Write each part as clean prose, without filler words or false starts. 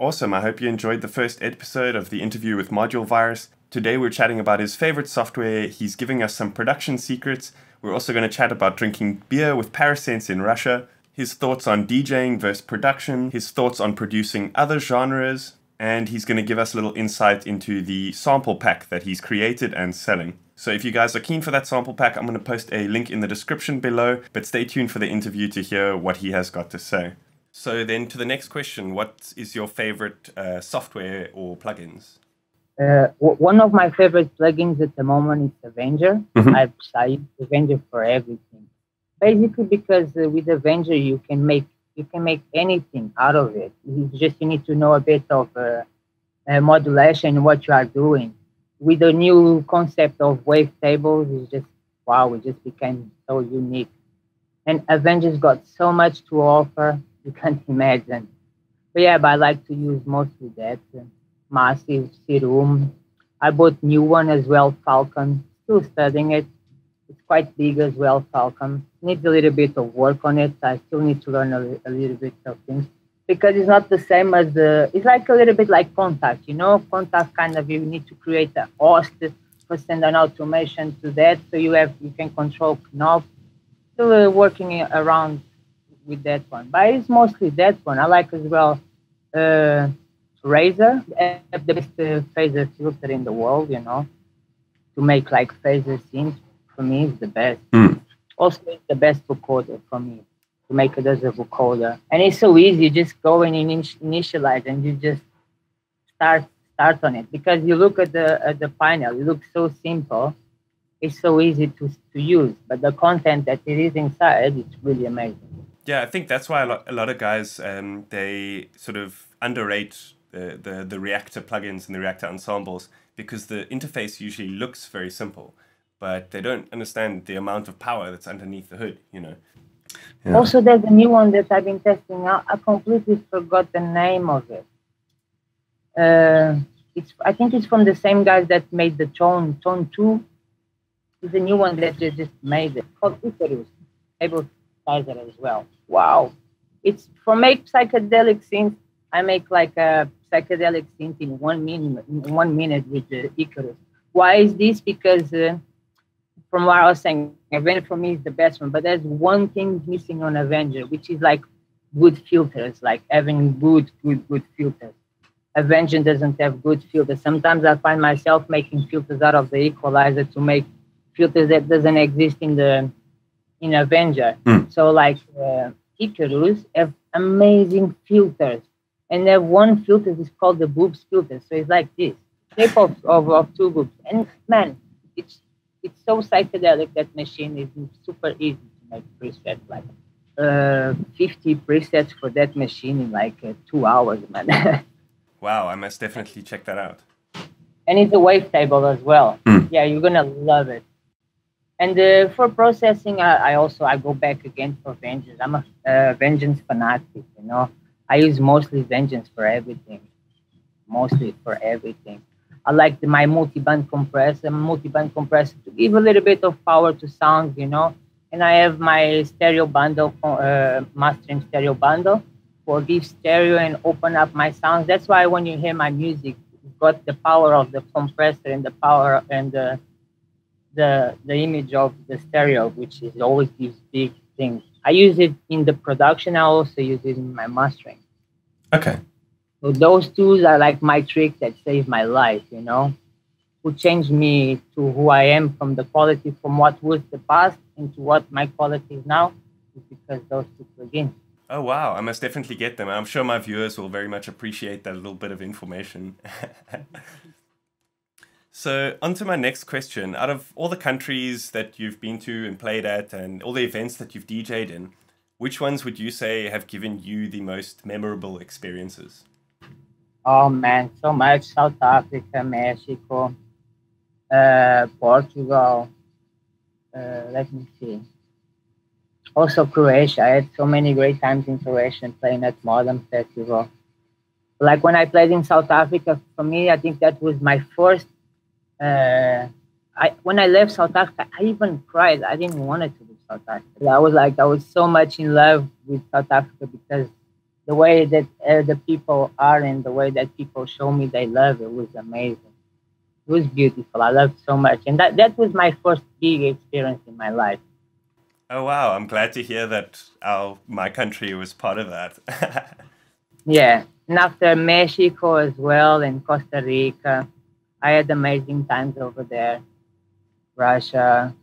Awesome, I hope you enjoyed the first episode of the interview with Module Virus. Today we're chatting about his favorite software, he's giving us some production secrets, we're also going to chat about drinking beer with Parasense in Russia, his thoughts on DJing versus production, his thoughts on producing other genres, and he's going to give us a little insight into the sample pack that he's created and selling. So if you guys are keen for that sample pack, I'm going to post a link in the description below, but stay tuned for the interview to hear what he has got to say. So then to the next question, what is your favorite software or plugins? One of my favorite plugins at the moment is Avenger. Mm-hmm. I use Avenger for everything. Basically because with Avenger you can make anything out of it. You need to know a bit of modulation, what you are doing. With the new concept of wavetables, it's just, wow, it just became so unique. And Avenger's got so much to offer, you can't imagine. But yeah, but I like to use mostly that. Massive, Serum. I bought new one as well, Falcon. Still studying it. It's quite big as well, Falcon. Needs a little bit of work on it. I still need to learn a little bit of things. Because it's not the same as the... It's like a little bit like Contact, you know? Contact kind of, you need to create a host for send an automation to that. So you can control knobs. Still working around with that one. But it's mostly that one. I like as well Razer. They have the best phaser filter in the world, you know? To make like phaser sync. For me, it's the best. Mm. Also, it's the best vocoder for me to make it as a vocoder, and it's so easy. You just go and initialize, and you just start on it because you look at the panel. It looks so simple. It's so easy to use, but the content that it is inside, it's really amazing. Yeah, I think that's why a lot of guys they sort of underrate the Reactor plugins and the Reactor ensembles because the interface usually looks very simple. But they don't understand the amount of power that's underneath the hood, you know. Yeah. Also, there's a new one that I've been testing out. I completely forgot the name of it. I think it's from the same guys that made the Tone 2. It's a new one that they just made. It's called Icarus, Ableton as well. Wow. It's for make psychedelic synth. I make like a psychedelic synth in 1 minute with the Icarus. Why is this? Because... From what I was saying, Avenger for me is the best one, but there's one thing missing on Avenger, which is like good filters, like having good filters. Avenger doesn't have good filters. Sometimes I find myself making filters out of the equalizer to make filters that doesn't exist in Avenger. Mm. So like Icarus have amazing filters, and they have one filter is called the boobs filter. So it's like this shape of two boobs, and man, it's so psychedelic. That machine is super easy to make presets, like 50 presets for that machine in like 2 hours, man. Wow, I must definitely check that out. And it's a wavetable as well. Mm. Yeah, you're gonna love it. And for processing, I go back again for Vengeance. I'm a Vengeance fanatic, you know. I use mostly Vengeance for everything. Mostly for everything. I like my multi-band compressor to give a little bit of power to sound, you know. And I have my stereo bundle, mastering stereo bundle for give stereo and open up my sounds. That's why when you hear my music, you've got the power of the compressor and the power and the image of the stereo, which is always these big things. I use it in the production. I also use it in my mastering. Okay. So those tools are like my trick that saved my life, you know, who changed me to who I am from the quality from what was the past into what my quality is now, is because those two plugins. Oh, wow. I must definitely get them. I'm sure my viewers will very much appreciate that little bit of information. So on to my next question. Out of all the countries that you've been to and played at and all the events that you've DJed in, which ones would you say have given you the most memorable experiences? Oh man, so much. South Africa, Mexico, Portugal, let me see. Also Croatia. I had so many great times in Croatia playing at Modern Festival. Like when I played in South Africa, for me, I think that was my first, when I left South Africa, I even cried. I didn't want to leave South Africa. I was so much in love with South Africa because the way that the people are and the way that people show me they love it was amazing. It was beautiful. I loved so much. And that was my first big experience in my life. Oh, wow. I'm glad to hear that my country was part of that. Yeah. And after Mexico as well and Costa Rica, I had amazing times over there. Russia.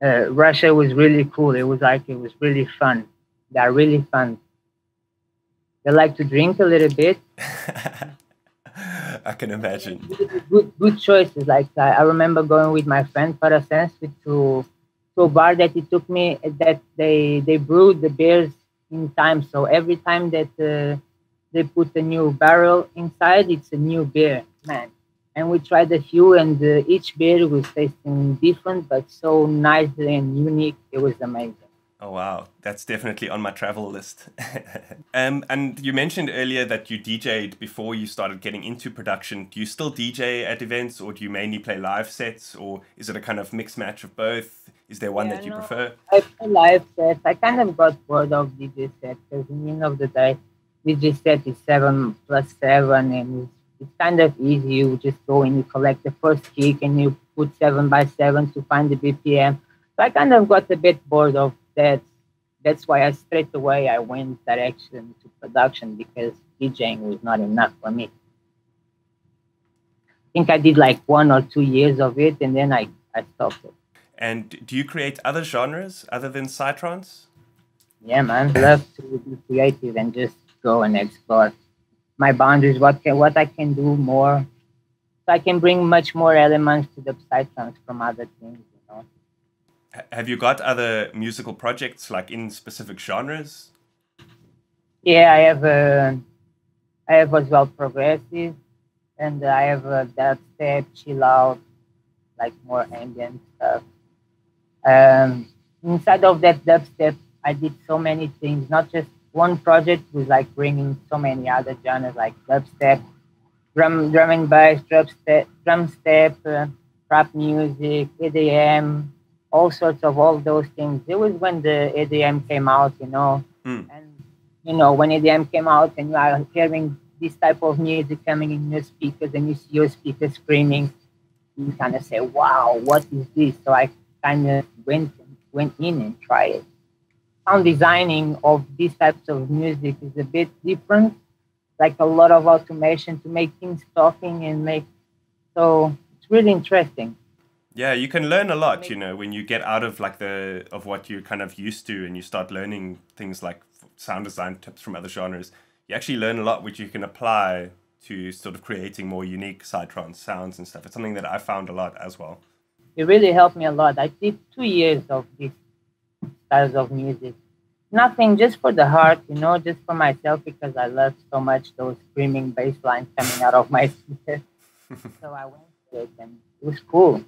Russia was really cool. It was really fun. They're really fun. They like to drink a little bit. I can imagine. Good choices. Like I remember going with my friend Parasense to a bar that he took me. That they brewed the beers in time. So every time that they put a new barrel inside, it's a new beer, man. And we tried a few, and each beer was tasting different, but so nice and unique. It was amazing. Oh, wow. That's definitely on my travel list. And you mentioned earlier that you DJ'd before you started getting into production. Do you still DJ at events, or do you mainly play live sets, or is it a kind of mixed match of both? Is there one that you prefer? I play live sets. I kind of got bored of DJ sets because in the end of the day, DJ set is 7 plus 7, and it's kind of easy. You just go and you collect the first kick and you put 7 by 7 to find the BPM. So I kind of got a bit bored of that. That's why I straight away I went direction to production, because DJing was not enough for me. I think I did like 1 or 2 years of it, and then I stopped it. And do you create other genres other than psytrance? Yeah, man, I love to be creative and just go and explore my boundaries, what I can do more. So I can bring much more elements to the psytrance from other things. Have you got other musical projects, like in specific genres? Yeah, I have as well progressive, and I have dubstep, chill out, like more ambient stuff. Inside of that dubstep, I did so many things. Not just one project was like bringing so many other genres, like dubstep, drum and bass, drum step, rap music, EDM. All sorts of all those things. It was when the EDM came out, you know. Mm. And, you know, when EDM came out and you are hearing this type of music coming in your speakers and you see your speakers screaming, you kind of say, wow, what is this? So I kind of went in and tried it. Sound designing of these types of music is a bit different, like a lot of automation to make things talking and make... So it's really interesting. Yeah, you can learn a lot, you know, when you get out of like of what you're kind of used to and you start learning things like sound design tips from other genres. You actually learn a lot which you can apply to sort of creating more unique psytrance sounds and stuff. It's something that I found a lot as well. It really helped me a lot. I did 2 years of these styles of music. Nothing, just for the heart, you know, just for myself, because I love so much those screaming bass lines coming out of my speakers. So I went to it and it was cool.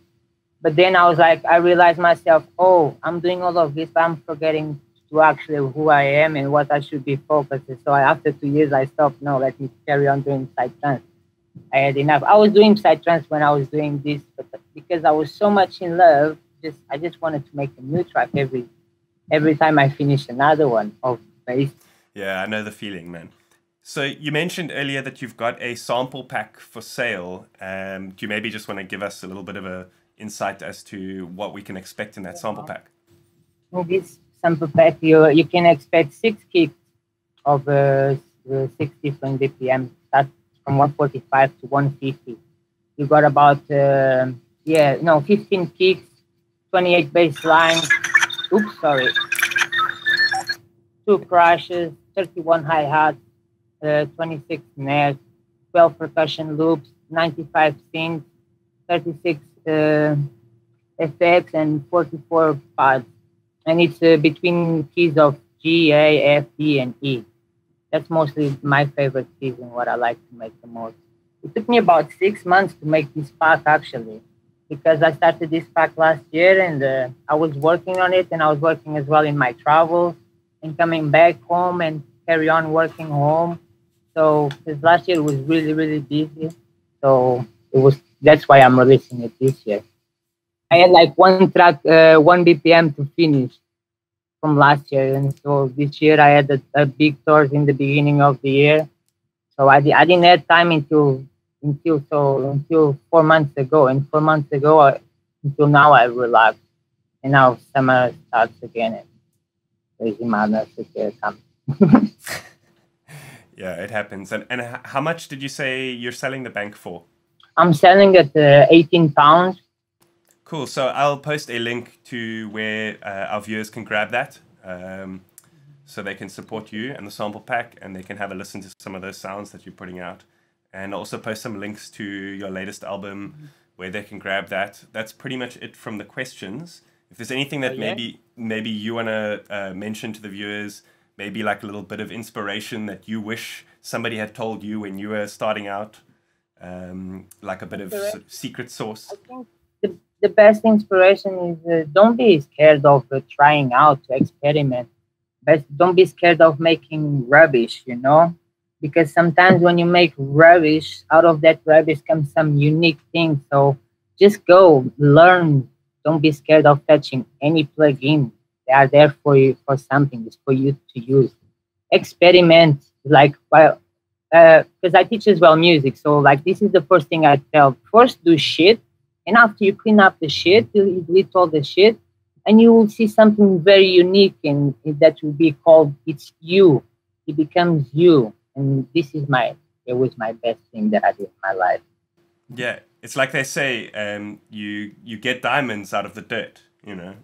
But then I was like, I realized myself, oh, I'm doing all of this, but I'm forgetting to actually who I am and what I should be focused on. So after 2 years, I stopped. No, let me carry on doing psytrance. I had enough. I was doing psytrance when I was doing this, but because I was so much in love, I just wanted to make a new track every time I finished another one of bass. Yeah, I know the feeling, man. So you mentioned earlier that you've got a sample pack for sale. Do you maybe just want to give us a little bit of a insight as to what we can expect in that sample pack? In this sample pack, you can expect 6 kicks of 6 different BPM. That's from 145 to 150. You got about 15 kicks, 28 bass lines. Oops, sorry. 2 crashes, 31 hi hats, 26 snares, 12 percussion loops, 95 synths, 36. Effects and 44 pads, and it's between keys of G, A, F, D, and E. That's mostly my favorite keys and what I like to make the most. It took me about 6 months to make this pack actually, because I started this pack last year and I was working on it, and I was working as well in my travels and coming back home and carry on working home. So because last year was really, really busy, so it was. That's why I'm releasing it this year. I had like 1 track, 1 BPM to finish. from last year. And so this year I had a big source in the beginning of the year. So I didn't have time until 4 months ago. And 4 months ago, until now, I relaxed. And now summer starts again. And crazy madness is here coming. Yeah, it happens. And how much did you say you're selling the bank for? I'm selling at £18. Cool. So I'll post a link to where our viewers can grab that, so they can support you and the sample pack, and they can have a listen to some of those sounds that you're putting out, and also post some links to your latest album where they can grab that. That's pretty much it from the questions. If there's anything that maybe you want to mention to the viewers, maybe like a little bit of inspiration that you wish somebody had told you when you were starting out, like a bit of secret sauce. I think the best inspiration is don't be scared of trying out, to experiment. But don't be scared of making rubbish, you know? Because sometimes when you make rubbish, out of that rubbish comes some unique thing. So just go, learn. Don't be scared of touching any plugin. They are there for you, for something. It's for you to use. Experiment, like, well, because I teach as well music. So like, this is the first thing I tell. First do shit. And after you clean up the shit, you delete all the shit, and you will see something very unique, and that will be called, it's you. It becomes you. And this is it was my best thing that I did in my life. Yeah, it's like they say, you get diamonds out of the dirt, you know.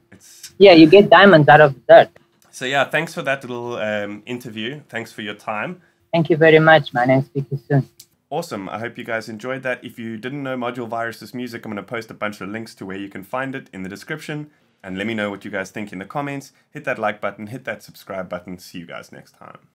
Yeah, you get diamonds out of the dirt. So yeah, thanks for that little interview. Thanks for your time. Thank you very much, man, and speak to you soon. Awesome. I hope you guys enjoyed that. If you didn't know Module Virus's music, I'm going to post a bunch of links to where you can find it in the description. And let me know what you guys think in the comments. Hit that like button, hit that subscribe button. See you guys next time.